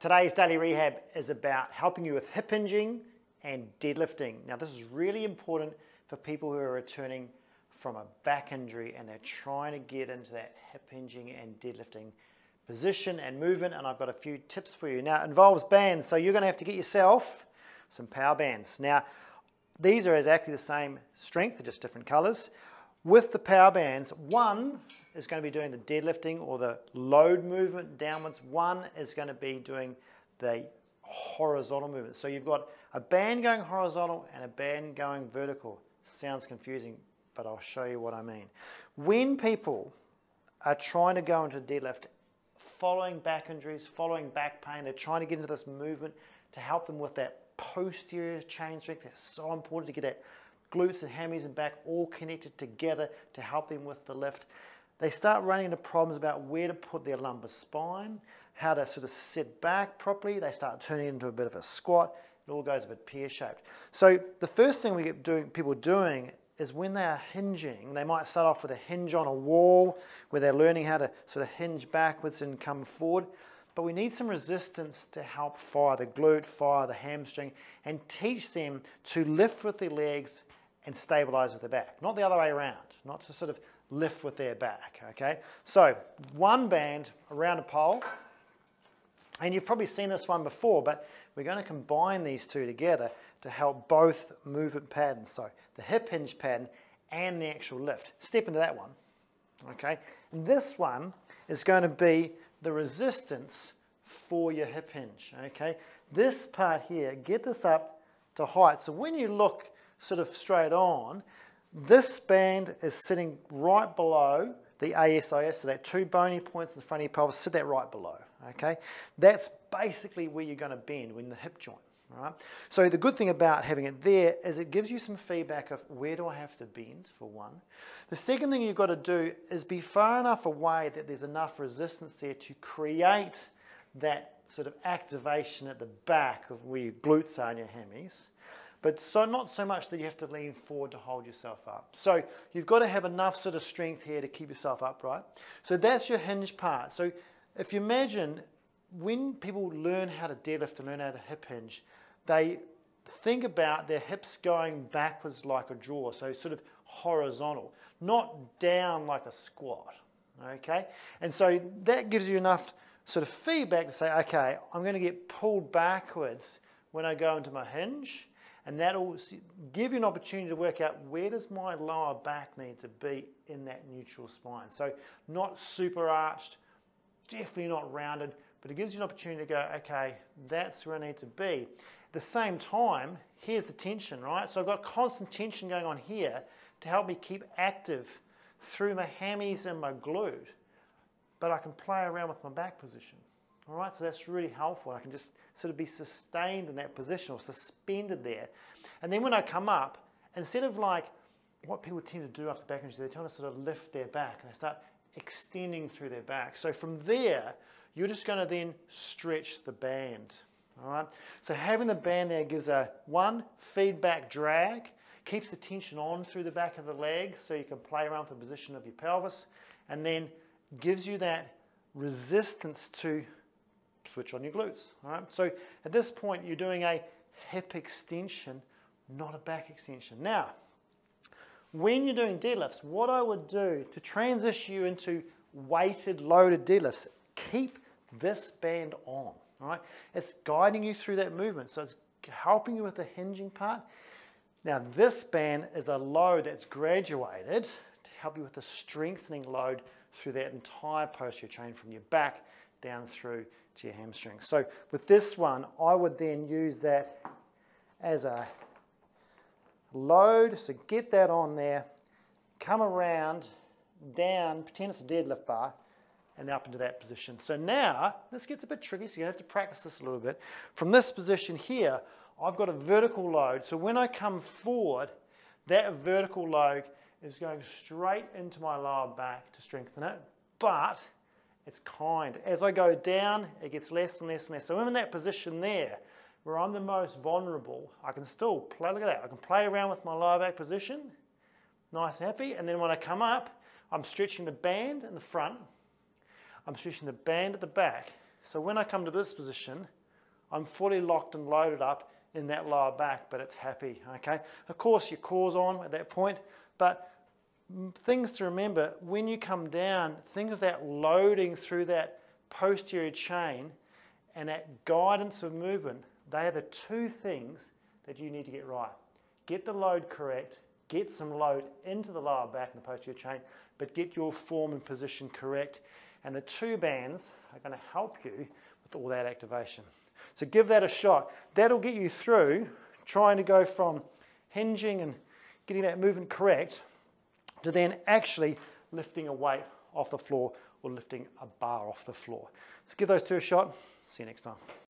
Today's Daily Rehab is about helping you with hip hinging and deadlifting. Now this is really important for people who are returning from a back injury and they're trying to get into that hip hinging and deadlifting position and movement, and I've got a few tips for you. Now it involves bands, so you're going to have to get yourself some power bands. Now these are exactly the same strength, they're just different colors. With the power bands, one is going to be doing the deadlifting or the load movement downwards, one is going to be doing the horizontal movement. So you've got a band going horizontal and a band going vertical. Sounds confusing, but I'll show you what I mean. When people are trying to go into a deadlift following back injuries, following back pain, they're trying to get into this movement to help them with that posterior chain strength. That's so important to get that glutes and hammies and back all connected together to help them with the lift. They start running into problems about where to put their lumbar spine, how to sort of sit back properly. They start turning into a bit of a squat. It all goes a bit pear-shaped. So the first thing we get people doing is when they are hinging, they might start off with a hinge on a wall where they're learning how to sort of hinge backwards and come forward. But we need some resistance to help fire the glute, fire the hamstring, and teach them to lift with their legs and stabilize with the back, not the other way around, not to sort of lift with their back, okay? So one band around a pole, and you've probably seen this one before, but we're going to combine these two together to help both movement patterns, so the hip hinge pattern and the actual lift. Step into that one, okay? And this one is going to be the resistance for your hip hinge, okay? This part here, get this up to height, so when you look sort of straight on, this band is sitting right below the ASIS, so that two bony points in the front of your pelvis, sit that right below, okay? That's basically where you're going to bend when the hip joint, all right? So the good thing about having it there is it gives you some feedback of where do I have to bend, for one. The second thing you've got to do is be far enough away that there's enough resistance there to create that sort of activation at the back of where your glutes are and your hammies. But so not so much that you have to lean forward to hold yourself up. So you've got to have enough sort of strength here to keep yourself upright. So that's your hinge part. So if you imagine when people learn how to deadlift and learn how to hip hinge, they think about their hips going backwards like a drawer, so sort of horizontal, not down like a squat, okay? And so that gives you enough sort of feedback to say, okay, I'm going to get pulled backwards when I go into my hinge. And that'll give you an opportunity to work out where does my lower back need to be in that neutral spine. So not super arched, definitely not rounded, but it gives you an opportunity to go, okay, that's where I need to be. At the same time, here's the tension, right? So I've got constant tension going on here to help me keep active through my hammies and my glute, but I can play around with my back position. All right, so that's really helpful. I can just sort of be sustained in that position or suspended there. And then when I come up, instead of like what people tend to do after back injury, they tend to sort of lift their back and they start extending through their back. So from there, you're just going to then stretch the band. All right, so having the band there gives a one, feedback drag, keeps the tension on through the back of the legs so you can play around with the position of your pelvis, and then gives you that resistance to switch on your glutes, all right? So at this point, you're doing a hip extension, not a back extension. Now, when you're doing deadlifts, what I would do to transition you into weighted, loaded deadlifts, keep this band on, all right? It's guiding you through that movement, so it's helping you with the hinging part. Now, this band is a load that's graduated to help you with the strengthening load through that entire posterior chain from your back down through to your hamstrings. So with this one, I would then use that as a load. So get that on there, come around, down, pretend it's a deadlift bar, and up into that position. So now, this gets a bit tricky, so you have to practice this a little bit. From this position here, I've got a vertical load. So when I come forward, that vertical load is going straight into my lower back to strengthen it, but it's kind. As I go down, it gets less and less and less. So I'm in that position there where I'm the most vulnerable. I can still play, look at that, I can play around with my lower back position, nice and happy, and then when I come up, I'm stretching the band in the front, I'm stretching the band at the back, So when I come to this position, I'm fully locked and loaded up in that lower back, but it's happy, okay? Of course, your core's on at that point, but things to remember, when you come down, think of that loading through that posterior chain and that guidance of movement. They are the two things that you need to get right. Get the load correct, get some load into the lower back and the posterior chain, but get your form and position correct. And the two bands are going to help you with all that activation. So give that a shot. That'll get you through trying to go from hinging and getting that movement correct to then actually lifting a weight off the floor or lifting a bar off the floor. So give those two a shot. See you next time.